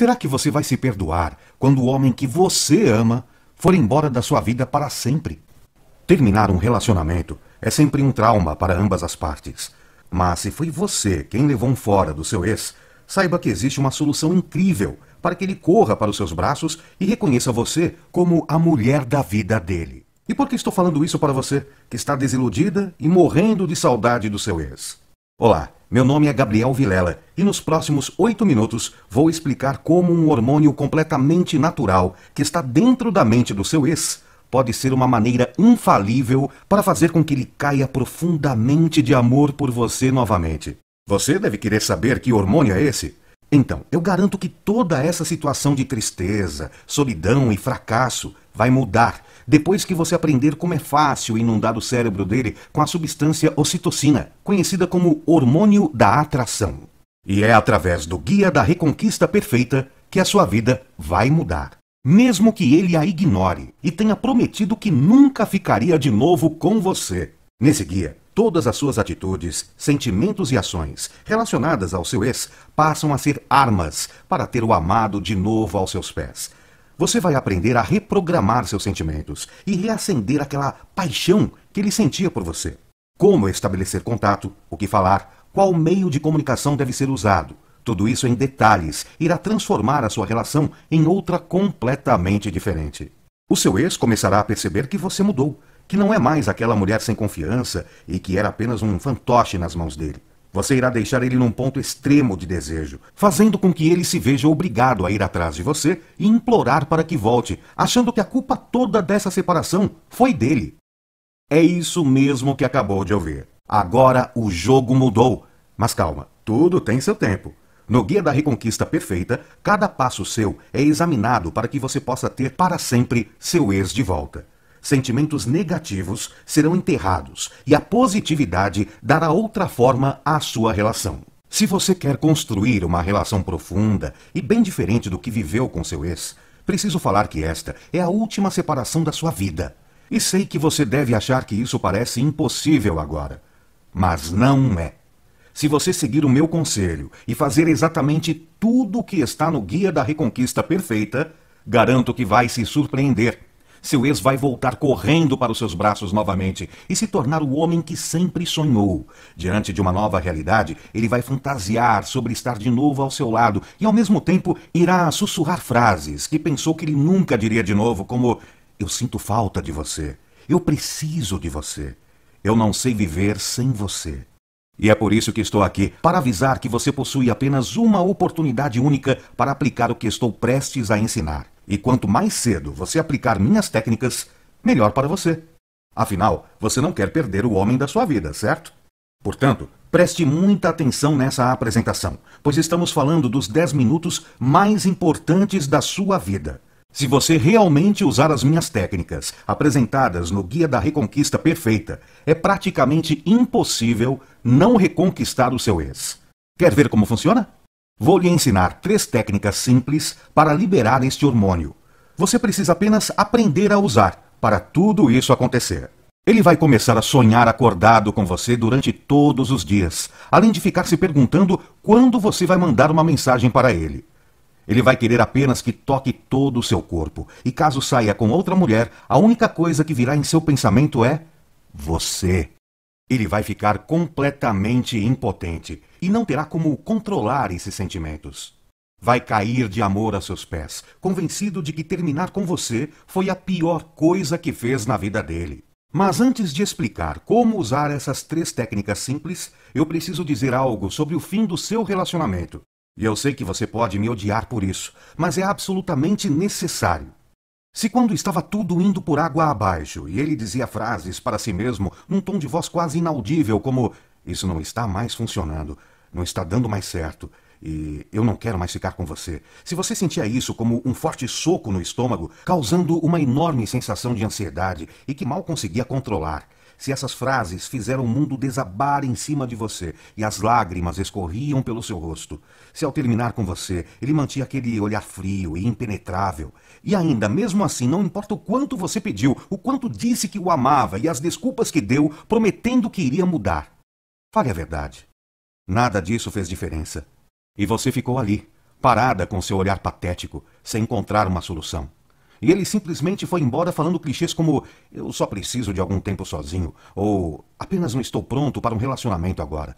Será que você vai se perdoar quando o homem que você ama for embora da sua vida para sempre? Terminar um relacionamento é sempre um trauma para ambas as partes. Mas se foi você quem levou um fora do seu ex, saiba que existe uma solução incrível para que ele corra para os seus braços e reconheça você como a mulher da vida dele. E por que estou falando isso para você, que está desiludida e morrendo de saudade do seu ex? Olá, meu nome é Gabriel Vilela e nos próximos 8 minutos vou explicar como um hormônio completamente natural que está dentro da mente do seu ex pode ser uma maneira infalível para fazer com que ele caia profundamente de amor por você novamente. Você deve querer saber que hormônio é esse? Então, eu garanto que toda essa situação de tristeza, solidão e fracasso vai mudar depois que você aprender como é fácil inundar o cérebro dele com a substância ocitocina, conhecida como hormônio da atração. E é através do Guia da Reconquista Perfeita que a sua vida vai mudar, mesmo que ele a ignore e tenha prometido que nunca ficaria de novo com você. Nesse guia, todas as suas atitudes, sentimentos e ações relacionadas ao seu ex passam a ser armas para ter o amado de novo aos seus pés. Você vai aprender a reprogramar seus sentimentos e reacender aquela paixão que ele sentia por você. Como estabelecer contato, o que falar, qual meio de comunicação deve ser usado. Tudo isso em detalhes irá transformar a sua relação em outra completamente diferente. O seu ex começará a perceber que você mudou, que não é mais aquela mulher sem confiança e que era apenas um fantoche nas mãos dele. Você irá deixar ele num ponto extremo de desejo, fazendo com que ele se veja obrigado a ir atrás de você e implorar para que volte, achando que a culpa toda dessa separação foi dele. É isso mesmo que acabou de ouvir. Agora o jogo mudou. Mas calma, tudo tem seu tempo. No Guia da Reconquista Perfeita, cada passo seu é examinado para que você possa ter para sempre seu ex de volta. Sentimentos negativos serão enterrados e a positividade dará outra forma à sua relação. Se você quer construir uma relação profunda e bem diferente do que viveu com seu ex, preciso falar que esta é a última separação da sua vida. E sei que você deve achar que isso parece impossível agora, mas não é. Se você seguir o meu conselho e fazer exatamente tudo o que está no Guia da Reconquista Perfeita, garanto que vai se surpreender. Seu ex vai voltar correndo para os seus braços novamente e se tornar o homem que sempre sonhou. Diante de uma nova realidade, ele vai fantasiar sobre estar de novo ao seu lado e ao mesmo tempo irá sussurrar frases que pensou que ele nunca diria de novo, como: eu sinto falta de você, eu preciso de você, eu não sei viver sem você. E é por isso que estou aqui, para avisar que você possui apenas uma oportunidade única para aplicar o que estou prestes a ensinar. E quanto mais cedo você aplicar minhas técnicas, melhor para você. Afinal, você não quer perder o homem da sua vida, certo? Portanto, preste muita atenção nessa apresentação, pois estamos falando dos 10 minutos mais importantes da sua vida. Se você realmente usar as minhas técnicas, apresentadas no Guia da Reconquista Perfeita, é praticamente impossível não reconquistar o seu ex. Quer ver como funciona? Vou lhe ensinar 3 técnicas simples para liberar este hormônio. Você precisa apenas aprender a usar para tudo isso acontecer. Ele vai começar a sonhar acordado com você durante todos os dias, além de ficar se perguntando quando você vai mandar uma mensagem para ele. Ele vai querer apenas que toque todo o seu corpo, e caso saia com outra mulher, a única coisa que virá em seu pensamento é você. Ele vai ficar completamente impotente e não terá como controlar esses sentimentos. Vai cair de amor a seus pés, convencido de que terminar com você foi a pior coisa que fez na vida dele. Mas antes de explicar como usar essas 3 técnicas simples, eu preciso dizer algo sobre o fim do seu relacionamento. E eu sei que você pode me odiar por isso, mas é absolutamente necessário. Se quando estava tudo indo por água abaixo e ele dizia frases para si mesmo num tom de voz quase inaudível, como: isso não está mais funcionando, não está dando mais certo e eu não quero mais ficar com você. Se você sentia isso como um forte soco no estômago, causando uma enorme sensação de ansiedade e que mal conseguia controlar, se essas frases fizeram o mundo desabar em cima de você e as lágrimas escorriam pelo seu rosto, se ao terminar com você ele mantinha aquele olhar frio e impenetrável, e ainda mesmo assim, não importa o quanto você pediu, o quanto disse que o amava e as desculpas que deu, prometendo que iria mudar. Fale a verdade. Nada disso fez diferença. E você ficou ali, parada com seu olhar patético, sem encontrar uma solução. E ele simplesmente foi embora falando clichês como "eu só preciso de algum tempo sozinho" ou "apenas não estou pronto para um relacionamento agora".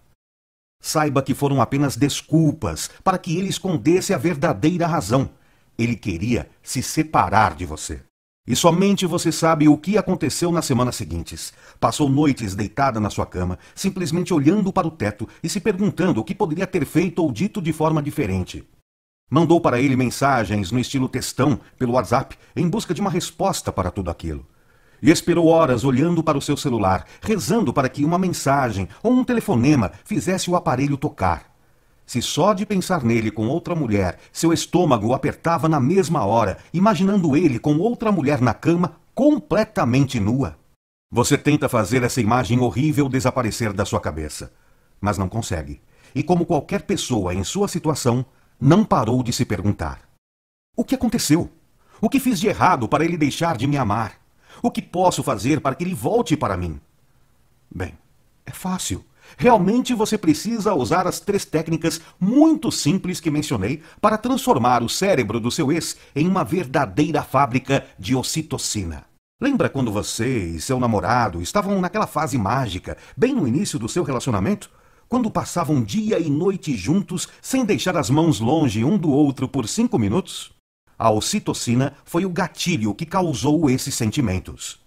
Saiba que foram apenas desculpas para que ele escondesse a verdadeira razão. Ele queria se separar de você. E somente você sabe o que aconteceu nas semanas seguintes. Passou noites deitada na sua cama, simplesmente olhando para o teto e se perguntando o que poderia ter feito ou dito de forma diferente. Mandou para ele mensagens no estilo textão pelo WhatsApp em busca de uma resposta para tudo aquilo. E esperou horas olhando para o seu celular, rezando para que uma mensagem ou um telefonema fizesse o aparelho tocar. Se só de pensar nele com outra mulher, seu estômago apertava na mesma hora, imaginando ele com outra mulher na cama, completamente nua. Você tenta fazer essa imagem horrível desaparecer da sua cabeça, mas não consegue. E como qualquer pessoa em sua situação, não parou de se perguntar: o que aconteceu? O que fiz de errado para ele deixar de me amar? O que posso fazer para que ele volte para mim? Bem, é fácil. Realmente você precisa usar as 3 técnicas muito simples que mencionei para transformar o cérebro do seu ex em uma verdadeira fábrica de ocitocina. Lembra quando você e seu namorado estavam naquela fase mágica, bem no início do seu relacionamento? Quando passavam dia e noite juntos sem deixar as mãos longe um do outro por 5 minutos? A ocitocina foi o gatilho que causou esses sentimentos.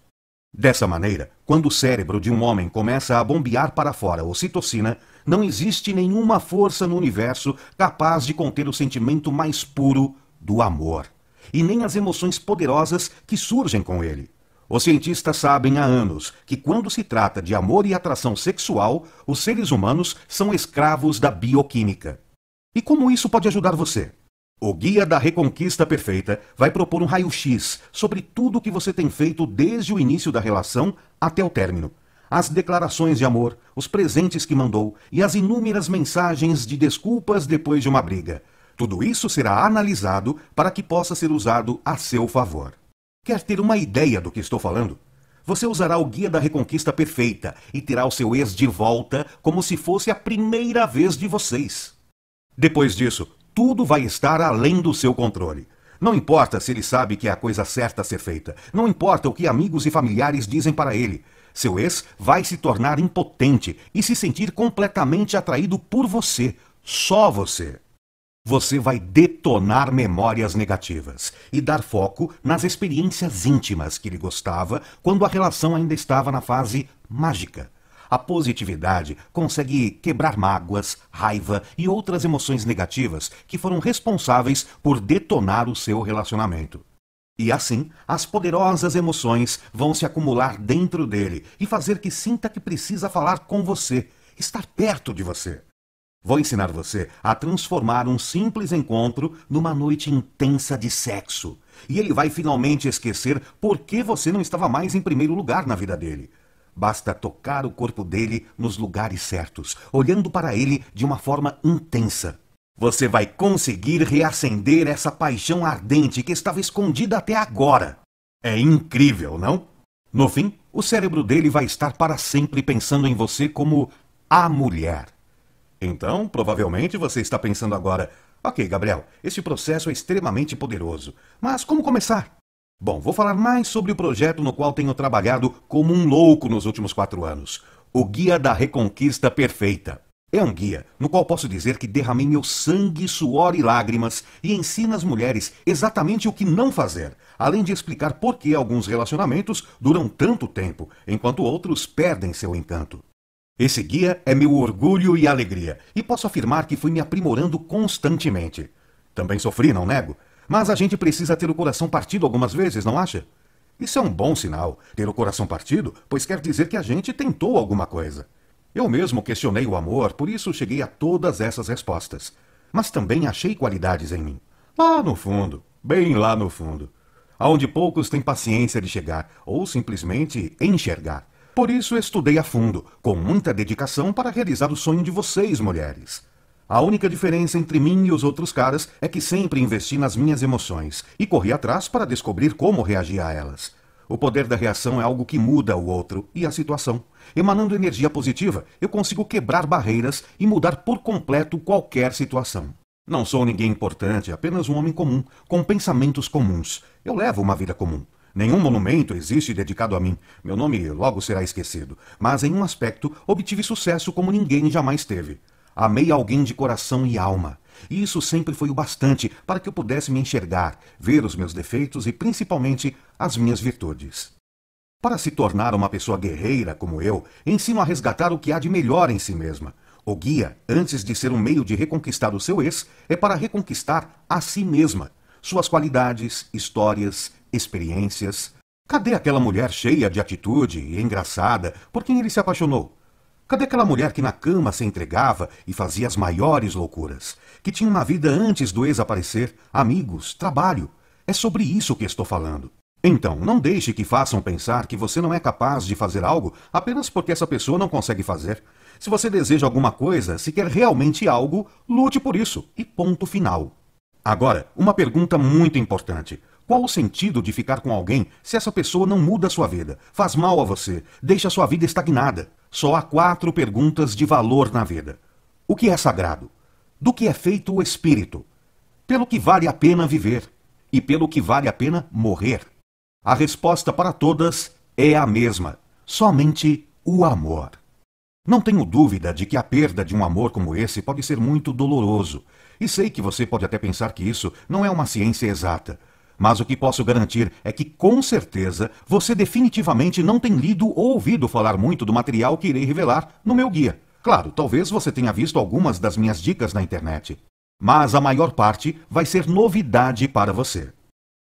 Dessa maneira, quando o cérebro de um homem começa a bombear para fora ocitocina, não existe nenhuma força no universo capaz de conter o sentimento mais puro do amor, e nem as emoções poderosas que surgem com ele. Os cientistas sabem há anos que quando se trata de amor e atração sexual, os seres humanos são escravos da bioquímica. E como isso pode ajudar você? O Guia da Reconquista Perfeita vai propor um raio-x sobre tudo o que você tem feito desde o início da relação até o término. As declarações de amor, os presentes que mandou e as inúmeras mensagens de desculpas depois de uma briga. Tudo isso será analisado para que possa ser usado a seu favor. Quer ter uma ideia do que estou falando? Você usará o Guia da Reconquista Perfeita e terá o seu ex de volta como se fosse a primeira vez de vocês. Depois disso, tudo vai estar além do seu controle. Não importa se ele sabe que é a coisa certa a ser feita. Não importa o que amigos e familiares dizem para ele. Seu ex vai se tornar impotente e se sentir completamente atraído por você. Só você. Você vai detonar memórias negativas e dar foco nas experiências íntimas que ele gostava quando a relação ainda estava na fase mágica. A positividade consegue quebrar mágoas, raiva e outras emoções negativas que foram responsáveis por detonar o seu relacionamento. E assim, as poderosas emoções vão se acumular dentro dele e fazer que sinta que precisa falar com você, estar perto de você. Vou ensinar você a transformar um simples encontro numa noite intensa de sexo. E ele vai finalmente esquecer por que você não estava mais em primeiro lugar na vida dele. Basta tocar o corpo dele nos lugares certos, olhando para ele de uma forma intensa. Você vai conseguir reacender essa paixão ardente que estava escondida até agora. É incrível, não? No fim, o cérebro dele vai estar para sempre pensando em você como a mulher. Então, provavelmente você está pensando agora: ok, Gabriel, este processo é extremamente poderoso, mas como começar? Bom, vou falar mais sobre o projeto no qual tenho trabalhado como um louco nos últimos 4 anos. O Guia da Reconquista Perfeita. É um guia no qual posso dizer que derramei meu sangue, suor e lágrimas e ensino às mulheres exatamente o que não fazer, além de explicar por que alguns relacionamentos duram tanto tempo, enquanto outros perdem seu encanto. Esse guia é meu orgulho e alegria, e posso afirmar que fui me aprimorando constantemente. Também sofri, não nego. Mas a gente precisa ter o coração partido algumas vezes, não acha? Isso é um bom sinal, ter o coração partido, pois quer dizer que a gente tentou alguma coisa. Eu mesmo questionei o amor, por isso cheguei a todas essas respostas. Mas também achei qualidades em mim. Lá no fundo, bem lá no fundo. Aonde poucos têm paciência de chegar, ou simplesmente enxergar. Por isso estudei a fundo, com muita dedicação para realizar o sonho de vocês, mulheres. A única diferença entre mim e os outros caras é que sempre investi nas minhas emoções e corri atrás para descobrir como reagir a elas. O poder da reação é algo que muda o outro e a situação. Emanando energia positiva, eu consigo quebrar barreiras e mudar por completo qualquer situação. Não sou ninguém importante, apenas um homem comum, com pensamentos comuns. Eu levo uma vida comum. Nenhum monumento existe dedicado a mim. Meu nome logo será esquecido. Mas em um aspecto, obtive sucesso como ninguém jamais teve. Amei alguém de coração e alma. E isso sempre foi o bastante para que eu pudesse me enxergar, ver os meus defeitos e, principalmente, as minhas virtudes. Para se tornar uma pessoa guerreira como eu, ensino a resgatar o que há de melhor em si mesma. O guia, antes de ser um meio de reconquistar o seu ex, é para reconquistar a si mesma, suas qualidades, histórias, experiências. Cadê aquela mulher cheia de atitude e engraçada por quem ele se apaixonou? Cadê aquela mulher que na cama se entregava e fazia as maiores loucuras? Que tinha uma vida antes do ex aparecer, amigos, trabalho. É sobre isso que estou falando. Então, não deixe que façam pensar que você não é capaz de fazer algo apenas porque essa pessoa não consegue fazer. Se você deseja alguma coisa, se quer realmente algo, lute por isso e ponto final. Agora, uma pergunta muito importante. Qual o sentido de ficar com alguém se essa pessoa não muda a sua vida, faz mal a você, deixa a sua vida estagnada? Só há 4 perguntas de valor na vida. O que é sagrado? Do que é feito o espírito? Pelo que vale a pena viver? E pelo que vale a pena morrer? A resposta para todas é a mesma, somente o amor. Não tenho dúvida de que a perda de um amor como esse pode ser muito doloroso. E sei que você pode até pensar que isso não é uma ciência exata. Mas o que posso garantir é que, com certeza, você definitivamente não tem lido ou ouvido falar muito do material que irei revelar no meu guia. Claro, talvez você tenha visto algumas das minhas dicas na internet. Mas a maior parte vai ser novidade para você.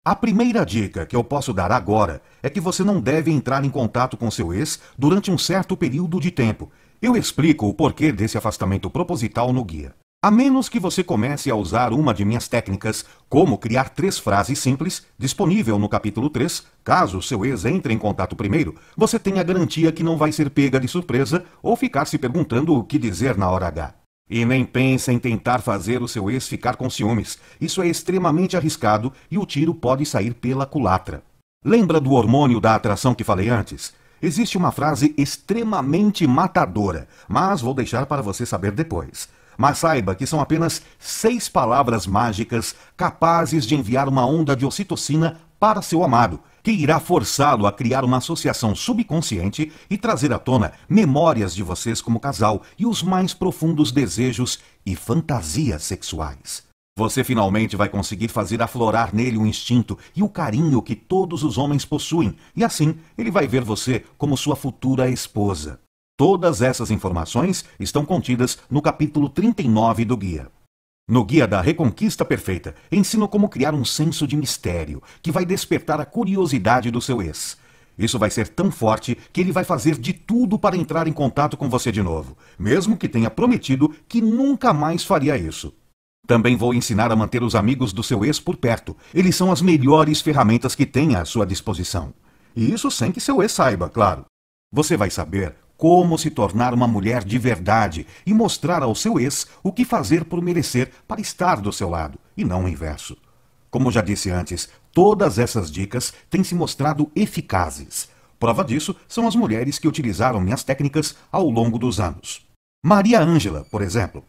A primeira dica que eu posso dar agora é que você não deve entrar em contato com seu ex durante um certo período de tempo. Eu explico o porquê desse afastamento proposital no guia. A menos que você comece a usar uma de minhas técnicas, como criar 3 frases simples, disponível no capítulo 3, caso seu ex entre em contato primeiro, você tem a garantia que não vai ser pega de surpresa ou ficar se perguntando o que dizer na hora H. E nem pense em tentar fazer o seu ex ficar com ciúmes. Isso é extremamente arriscado e o tiro pode sair pela culatra. Lembra do hormônio da atração que falei antes? Existe uma frase extremamente matadora, mas vou deixar para você saber depois. Mas saiba que são apenas 6 palavras mágicas capazes de enviar uma onda de ocitocina para seu amado, que irá forçá-lo a criar uma associação subconsciente e trazer à tona memórias de vocês como casal e os mais profundos desejos e fantasias sexuais. Você finalmente vai conseguir fazer aflorar nele o instinto e o carinho que todos os homens possuem, e assim ele vai ver você como sua futura esposa. Todas essas informações estão contidas no capítulo 39 do guia. No Guia da Reconquista Perfeita, ensino como criar um senso de mistério, que vai despertar a curiosidade do seu ex. Isso vai ser tão forte que ele vai fazer de tudo para entrar em contato com você de novo, mesmo que tenha prometido que nunca mais faria isso. Também vou ensinar a manter os amigos do seu ex por perto. Eles são as melhores ferramentas que tem à sua disposição. E isso sem que seu ex saiba, claro. Você vai saber como se tornar uma mulher de verdade e mostrar ao seu ex o que fazer por merecer para estar do seu lado, e não o inverso. Como já disse antes, todas essas dicas têm se mostrado eficazes. Prova disso são as mulheres que utilizaram minhas técnicas ao longo dos anos. Maria Ângela, por exemplo.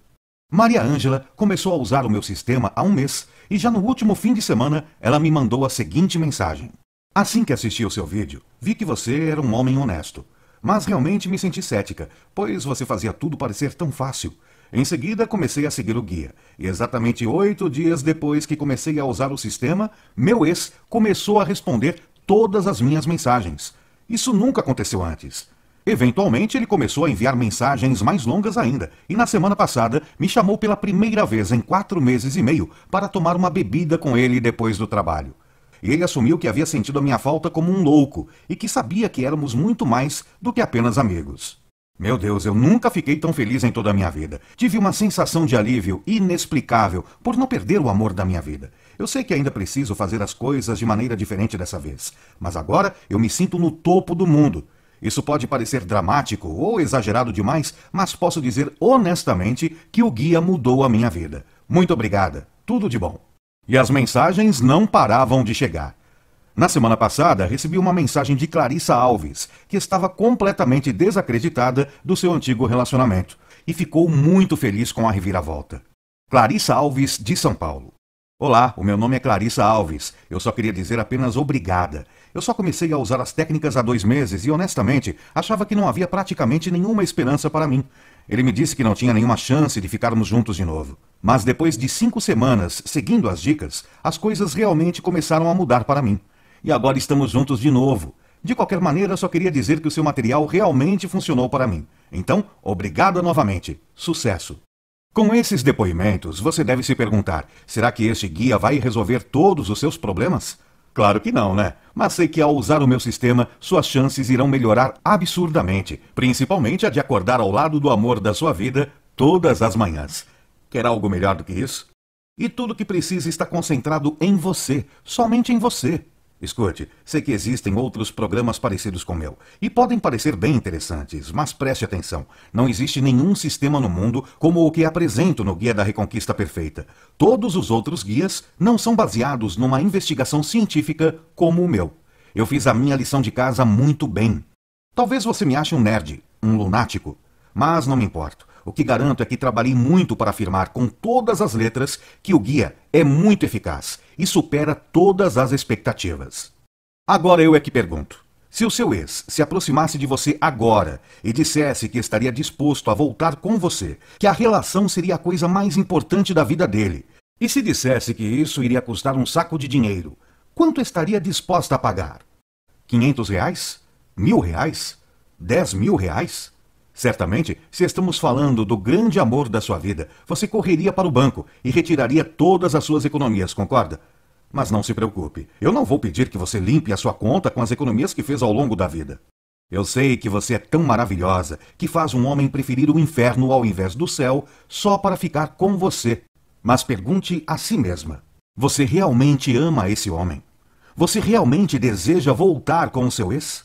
Maria Ângela começou a usar o meu sistema há um mês e já no último fim de semana ela me mandou a seguinte mensagem. Assim que assisti o seu vídeo, vi que você era um homem honesto. Mas realmente me senti cética, pois você fazia tudo parecer tão fácil. Em seguida, comecei a seguir o guia. E exatamente 8 dias depois que comecei a usar o sistema, meu ex começou a responder todas as minhas mensagens. Isso nunca aconteceu antes. Eventualmente, ele começou a enviar mensagens mais longas ainda. E na semana passada, me chamou pela primeira vez em 4 meses e meio para tomar uma bebida com ele depois do trabalho. E ele assumiu que havia sentido a minha falta como um louco e que sabia que éramos muito mais do que apenas amigos. Meu Deus, eu nunca fiquei tão feliz em toda a minha vida. Tive uma sensação de alívio inexplicável por não perder o amor da minha vida. Eu sei que ainda preciso fazer as coisas de maneira diferente dessa vez, mas agora eu me sinto no topo do mundo. Isso pode parecer dramático ou exagerado demais, mas posso dizer honestamente que o guia mudou a minha vida. Muito obrigada. Tudo de bom. E as mensagens não paravam de chegar. Na semana passada, recebi uma mensagem de Clarissa Alves, que estava completamente desacreditada do seu antigo relacionamento e ficou muito feliz com a reviravolta. Clarissa Alves, de São Paulo. Olá, o meu nome é Clarissa Alves. Eu só queria dizer apenas obrigada. Eu só comecei a usar as técnicas há 2 meses e, honestamente, achava que não havia praticamente nenhuma esperança para mim. Ele me disse que não tinha nenhuma chance de ficarmos juntos de novo. Mas depois de 5 semanas, seguindo as dicas, as coisas realmente começaram a mudar para mim. E agora estamos juntos de novo. De qualquer maneira, só queria dizer que o seu material realmente funcionou para mim. Então, obrigada novamente. Sucesso! Com esses depoimentos, você deve se perguntar, será que este guia vai resolver todos os seus problemas? Claro que não, né? Mas sei que ao usar o meu sistema, suas chances irão melhorar absurdamente, principalmente a de acordar ao lado do amor da sua vida todas as manhãs. Quer algo melhor do que isso? E tudo o que precisa está concentrado em você, somente em você. Escute, sei que existem outros programas parecidos com o meu, e podem parecer bem interessantes, mas preste atenção. Não existe nenhum sistema no mundo como o que apresento no Guia da Reconquista Perfeita. Todos os outros guias não são baseados numa investigação científica como o meu. Eu fiz a minha lição de casa muito bem. Talvez você me ache um nerd, um lunático, mas não me importo. O que garanto é que trabalhei muito para afirmar com todas as letras que o guia é muito eficaz e supera todas as expectativas. Agora eu é que pergunto. Se o seu ex se aproximasse de você agora e dissesse que estaria disposto a voltar com você, que a relação seria a coisa mais importante da vida dele, e se dissesse que isso iria custar um saco de dinheiro, quanto estaria disposta a pagar? R$500? R$1000? R$10.000? Certamente, se estamos falando do grande amor da sua vida, você correria para o banco e retiraria todas as suas economias, concorda? Mas não se preocupe, eu não vou pedir que você limpe a sua conta com as economias que fez ao longo da vida. Eu sei que você é tão maravilhosa que faz um homem preferir o inferno ao invés do céu só para ficar com você. Mas pergunte a si mesma, você realmente ama esse homem? Você realmente deseja voltar com o seu ex?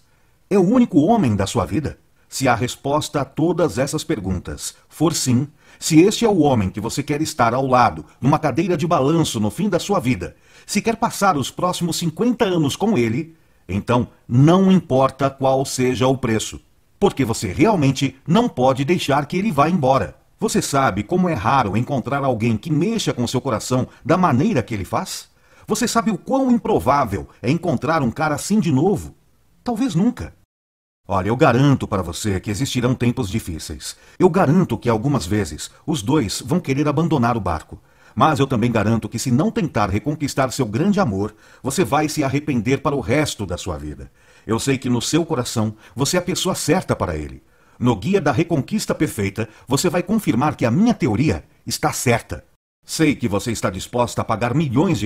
É o único homem da sua vida? Se a resposta a todas essas perguntas for sim, se este é o homem que você quer estar ao lado, numa cadeira de balanço no fim da sua vida, se quer passar os próximos 50 anos com ele, então não importa qual seja o preço, porque você realmente não pode deixar que ele vá embora. Você sabe como é raro encontrar alguém que mexa com seu coração da maneira que ele faz? Você sabe o quão improvável é encontrar um cara assim de novo? Talvez nunca. Olha, eu garanto para você que existirão tempos difíceis. Eu garanto que algumas vezes os dois vão querer abandonar o barco. Mas eu também garanto que se não tentar reconquistar seu grande amor, você vai se arrepender para o resto da sua vida. Eu sei que no seu coração você é a pessoa certa para ele. No Guia da Reconquista Perfeita, você vai confirmar que a minha teoria está certa. Sei que você está disposta a pagar R$milhões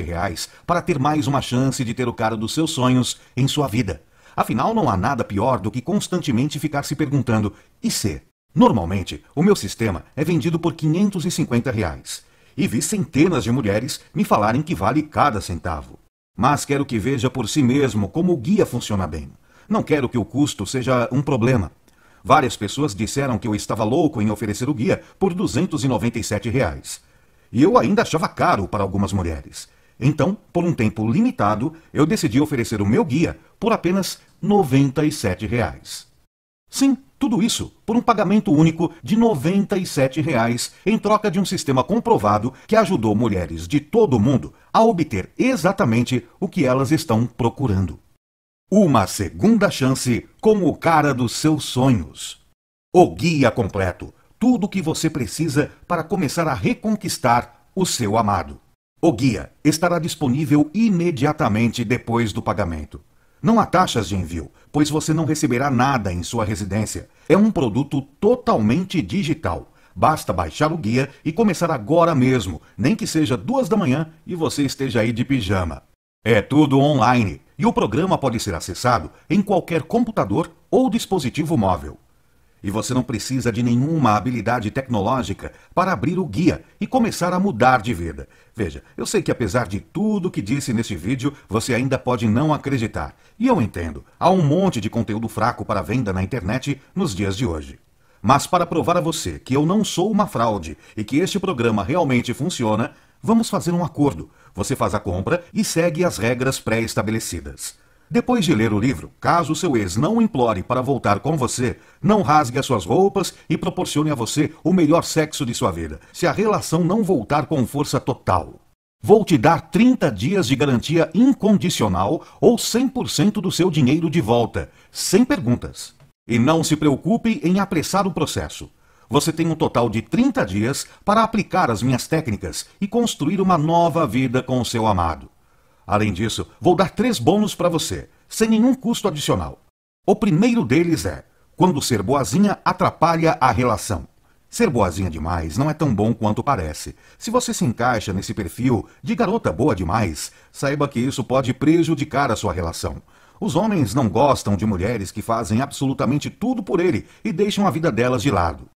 para ter mais uma chance de ter o cara dos seus sonhos em sua vida. Afinal, não há nada pior do que constantemente ficar se perguntando, e se? Normalmente, o meu sistema é vendido por R$550. E vi centenas de mulheres me falarem que vale cada centavo. Mas quero que veja por si mesmo como o guia funciona bem. Não quero que o custo seja um problema. Várias pessoas disseram que eu estava louco em oferecer o guia por R$297. E eu ainda achava caro para algumas mulheres. Então, por um tempo limitado, eu decidi oferecer o meu guia por apenas R$97. Sim, tudo isso por um pagamento único de R$97 em troca de um sistema comprovado que ajudou mulheres de todo o mundo a obter exatamente o que elas estão procurando. Uma segunda chance com o cara dos seus sonhos. O guia completo, tudo o que você precisa para começar a reconquistar o seu amado. O guia estará disponível imediatamente depois do pagamento. Não há taxas de envio, pois você não receberá nada em sua residência. É um produto totalmente digital. Basta baixar o guia e começar agora mesmo, nem que seja 2 da manhã e você esteja aí de pijama. É tudo online e o programa pode ser acessado em qualquer computador ou dispositivo móvel. E você não precisa de nenhuma habilidade tecnológica para abrir o guia e começar a mudar de vida. Veja, eu sei que apesar de tudo que disse neste vídeo, você ainda pode não acreditar. E eu entendo, há um monte de conteúdo fraco para venda na internet nos dias de hoje. Mas para provar a você que eu não sou uma fraude e que este programa realmente funciona, vamos fazer um acordo. Você faz a compra e segue as regras pré-estabelecidas. Depois de ler o livro, caso seu ex não implore para voltar com você, não rasgue as suas roupas e proporcione a você o melhor sexo de sua vida, se a relação não voltar com força total. Vou te dar 30 dias de garantia incondicional ou 100% do seu dinheiro de volta, sem perguntas. E não se preocupe em apressar o processo. Você tem um total de 30 dias para aplicar as minhas técnicas e construir uma nova vida com o seu amado. Além disso, vou dar 3 bônus para você, sem nenhum custo adicional. O primeiro deles é, quando ser boazinha atrapalha a relação. Ser boazinha demais não é tão bom quanto parece. Se você se encaixa nesse perfil de garota boa demais, saiba que isso pode prejudicar a sua relação. Os homens não gostam de mulheres que fazem absolutamente tudo por ele e deixam a vida delas de lado.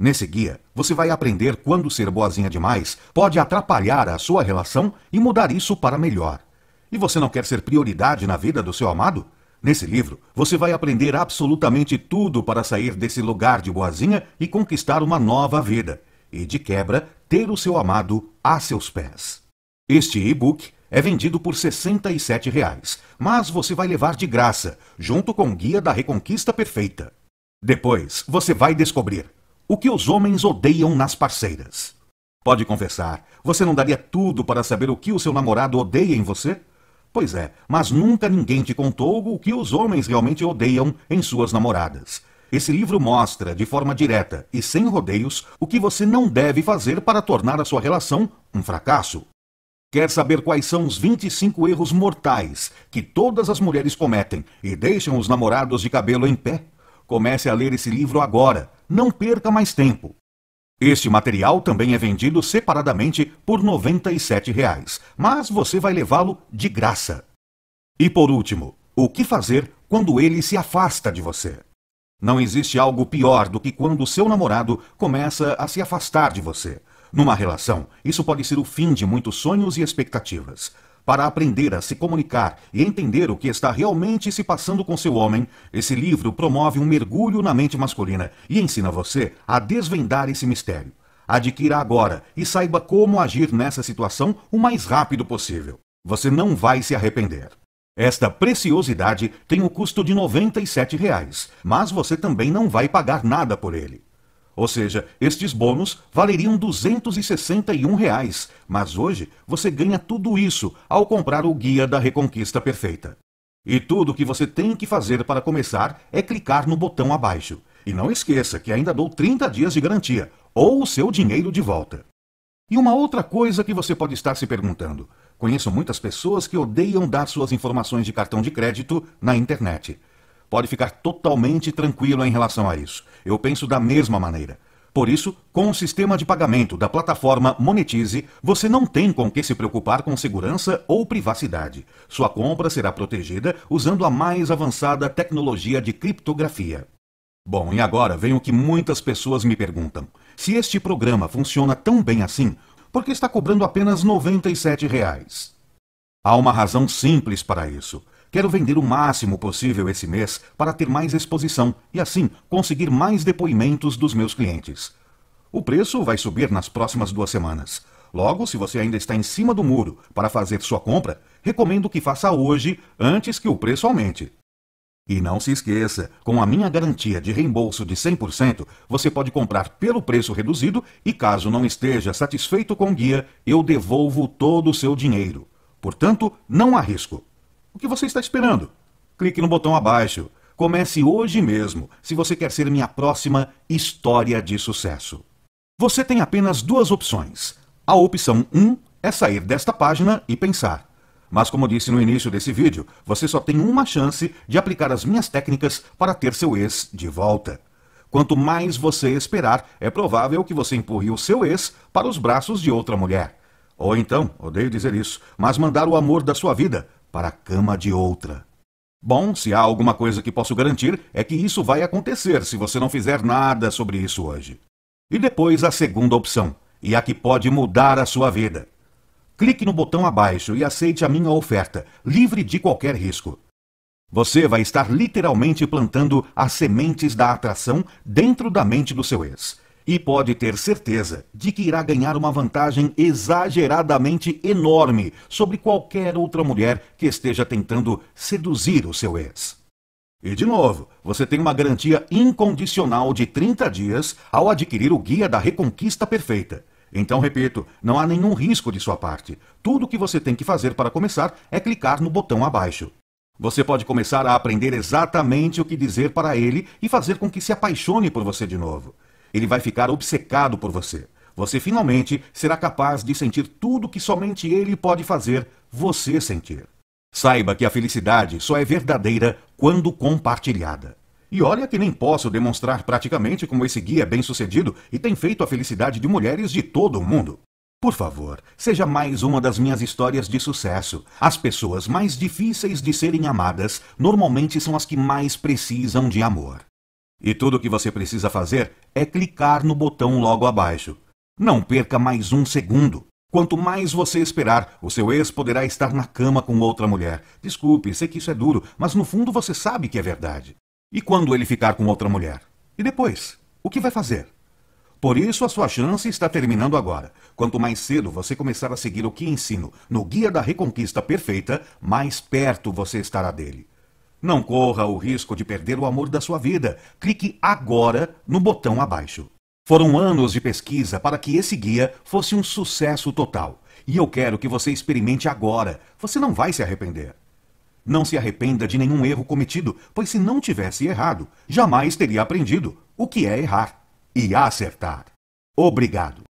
Nesse guia, você vai aprender quando ser boazinha demais pode atrapalhar a sua relação e mudar isso para melhor. E você não quer ser prioridade na vida do seu amado? Nesse livro, você vai aprender absolutamente tudo para sair desse lugar de boazinha e conquistar uma nova vida. E, de quebra, ter o seu amado a seus pés. Este e-book é vendido por R$ 67, mas você vai levar de graça, junto com o Guia da Reconquista Perfeita. Depois, você vai descobrir o que os homens odeiam nas parceiras. Pode confessar, você não daria tudo para saber o que o seu namorado odeia em você? Pois é, mas nunca ninguém te contou o que os homens realmente odeiam em suas namoradas. Esse livro mostra, de forma direta e sem rodeios, o que você não deve fazer para tornar a sua relação um fracasso. Quer saber quais são os 25 erros mortais que todas as mulheres cometem e deixam os namorados de cabelo em pé? Comece a ler esse livro agora. Não perca mais tempo. Este material também é vendido separadamente por R$ 97, mas você vai levá-lo de graça. E por último, o que fazer quando ele se afasta de você? Não existe algo pior do que quando o seu namorado começa a se afastar de você. Numa relação, isso pode ser o fim de muitos sonhos e expectativas. Para aprender a se comunicar e entender o que está realmente se passando com seu homem, esse livro promove um mergulho na mente masculina e ensina você a desvendar esse mistério. Adquira agora e saiba como agir nessa situação o mais rápido possível. Você não vai se arrepender. Esta preciosidade tem um custo de R$ 97, mas você também não vai pagar nada por ele. Ou seja, estes bônus valeriam R$ 261, mas hoje você ganha tudo isso ao comprar o Guia da Reconquista Perfeita. E tudo o que você tem que fazer para começar é clicar no botão abaixo. E não esqueça que ainda dou 30 dias de garantia, ou o seu dinheiro de volta. E uma outra coisa que você pode estar se perguntando. Conheço muitas pessoas que odeiam dar suas informações de cartão de crédito na internet. Pode ficar totalmente tranquilo em relação a isso. Eu penso da mesma maneira. Por isso, com o sistema de pagamento da plataforma Monetize, você não tem com que se preocupar com segurança ou privacidade. Sua compra será protegida usando a mais avançada tecnologia de criptografia. Bom, e agora vem o que muitas pessoas me perguntam. Se este programa funciona tão bem assim, por que está cobrando apenas R$ 97? Há uma razão simples para isso. Quero vender o máximo possível esse mês para ter mais exposição e, assim, conseguir mais depoimentos dos meus clientes. O preço vai subir nas próximas 2 semanas. Logo, se você ainda está em cima do muro para fazer sua compra, recomendo que faça hoje antes que o preço aumente. E não se esqueça, com a minha garantia de reembolso de 100%, você pode comprar pelo preço reduzido e, caso não esteja satisfeito com o guia, eu devolvo todo o seu dinheiro. Portanto, não há risco. O que você está esperando? Clique no botão abaixo. Comece hoje mesmo, se você quer ser minha próxima história de sucesso. Você tem apenas 2 opções. A opção 1 é sair desta página e pensar. Mas como disse no início desse vídeo, você só tem uma chance de aplicar as minhas técnicas para ter seu ex de volta. Quanto mais você esperar, é provável que você empurre o seu ex para os braços de outra mulher. Ou então, odeio dizer isso, mas mandar o amor da sua vida para a cama de outra. Bom, se há alguma coisa que posso garantir, é que isso vai acontecer se você não fizer nada sobre isso hoje. E depois a segunda opção, e a que pode mudar a sua vida. Clique no botão abaixo e aceite a minha oferta, livre de qualquer risco. Você vai estar literalmente plantando as sementes da atração dentro da mente do seu ex. E pode ter certeza de que irá ganhar uma vantagem exageradamente enorme sobre qualquer outra mulher que esteja tentando seduzir o seu ex. E de novo, você tem uma garantia incondicional de 30 dias ao adquirir o Guia da Reconquista Perfeita. Então, repito, não há nenhum risco de sua parte. Tudo o que você tem que fazer para começar é clicar no botão abaixo. Você pode começar a aprender exatamente o que dizer para ele e fazer com que se apaixone por você de novo. Ele vai ficar obcecado por você. Você finalmente será capaz de sentir tudo que somente ele pode fazer você sentir. Saiba que a felicidade só é verdadeira quando compartilhada. E olha que nem posso demonstrar praticamente como esse guia é bem-sucedido e tem feito a felicidade de mulheres de todo o mundo. Por favor, seja mais uma das minhas histórias de sucesso. As pessoas mais difíceis de serem amadas normalmente são as que mais precisam de amor. E tudo o que você precisa fazer é clicar no botão logo abaixo. Não perca mais um segundo. Quanto mais você esperar, o seu ex poderá estar na cama com outra mulher. Desculpe, sei que isso é duro, mas no fundo você sabe que é verdade. E quando ele ficar com outra mulher? E depois? O que vai fazer? Por isso a sua chance está terminando agora. Quanto mais cedo você começar a seguir o que ensino no Guia da Reconquista Perfeita, mais perto você estará dele. Não corra o risco de perder o amor da sua vida. Clique agora no botão abaixo. Foram anos de pesquisa para que esse guia fosse um sucesso total. E eu quero que você experimente agora. Você não vai se arrepender. Não se arrependa de nenhum erro cometido, pois se não tivesse errado, jamais teria aprendido o que é errar e acertar. Obrigado.